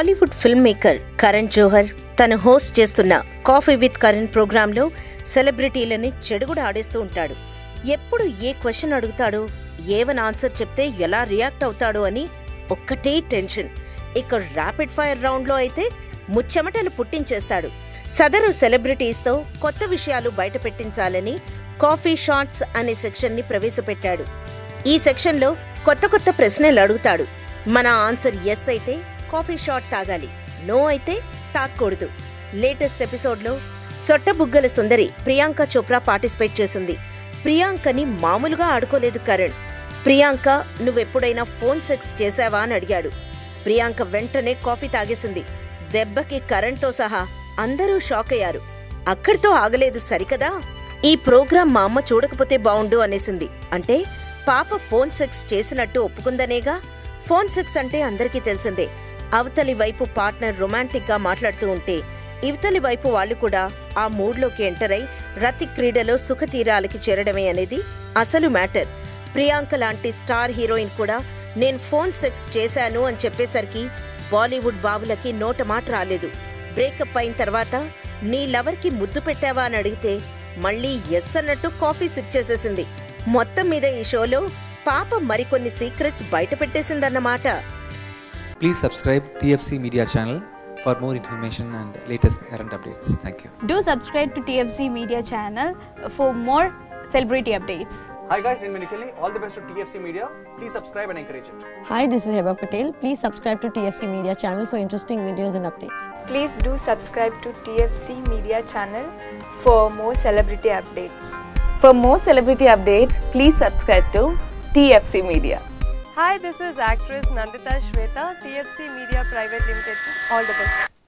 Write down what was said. Bollywood film maker Karan Johar తన host చేస్తున్న coffee with Karan programme లో సెలబ్రిటీలని చెడుగుడు ఆడేస్తూ ఉంటాడు. ఎప్పుడు ఏ క్వశ్చన్ అడుగుతాడో, ఏవన్ ఆన్సర్ చెప్తే ఎలా రియాక్ట్ అవుతాడో అని ఒక్కటే టెన్షన్. ఇక ర్యాపిడ్ ఫైర్ రౌండ్ లో అయితే ముచ్చమటలు పుట్టించేస్తాడు. సదరు సెలబ్రిటీస్తో కొత్త విషయాలు బయట పెట్టించాలని కాఫీ షాట్స్ అనే సెక్షన్ని ప్రవేశపెట్టాడు. ఈ సెక్షన్లో కొత్త కొత్త ప్రశ్నలు అడుగుతాడు. మన ఆన్సర్ ఎస్ అయితే కాఫీ షాట్ తాగాలి, నో అయితే తాగకూడదు. లేటెస్ట్ ఎపిసోడ్లో సొట్టబుగ్గల సుందరి ప్రియాంక చోప్రా పార్టిసిపేట్ చేసింది. ప్రియాంకని మామూలుగా ఆడుకోలేదు కరణ్. ప్రియాంక, నువ్వెప్పుడైనా ఫోన్ సెక్స్ చేశావా అని అడిగాడు. ప్రియాంక వెంటనే కాఫీ తాగేసింది. దెబ్బకి కరణ్తో సహా అందరూ షాక్ అయ్యారు. అక్కడితో ఆగలేదు సరికదా, ఈ ప్రోగ్రాం మా అమ్మ చూడకపోతే బావుండు అనేసింది. అంటే పాప ఫోన్ సెక్స్ చేసినట్టు ఒప్పుకుందనేగా. ఫోన్ సెక్స్ అంటే అందరికీ తెలిసిందే, అవతలి వైపు పార్ట్నర్ రొమాంటిక్ గా మాట్లాడుతూ ఉంటే ఇవతలి వైపు వాళ్ళు కూడా ఆ మూడ్లోకి ఎంటర్ అయి రతి క్రీడలో సుఖతీరాలకి చేరడమే అనేది అసలు మ్యాటర్. ప్రియాంక లాంటి స్టార్ హీరోయిన్ కూడా నేను ఫోన్ సెక్స్ చేశాను అని చెప్పేసరికి బాలీవుడ్ బాబులకి నోట మాట రాలేదు. బ్రేకప్ అయిన తర్వాత నీ లవర్కి ముద్దు పెట్టావా అని అడిగితే మళ్ళీ ఎస్ అన్నట్టు కాఫీ సిప్ చేసేసింది. మొత్తం మీద ఈ షోలో పాప మరికొన్ని సీక్రెట్స్ బయట పెట్టేసిందన్నమాట. Please subscribe TFC media channel for more information and latest current updates. Thank you. Do subscribe to TFC media channel for more celebrity updates. Hi guys, in Manikalli, all the best to TFC media. Please subscribe and encourage it. Hi, this is Heba Patel. Please subscribe to TFC media channel for interesting videos and updates. Please do subscribe to TFC media channel for more celebrity updates. For more celebrity updates, please subscribe to TFC media. Hi, this is actress Nandita Shweta, TFC Media Private Limited. All the best.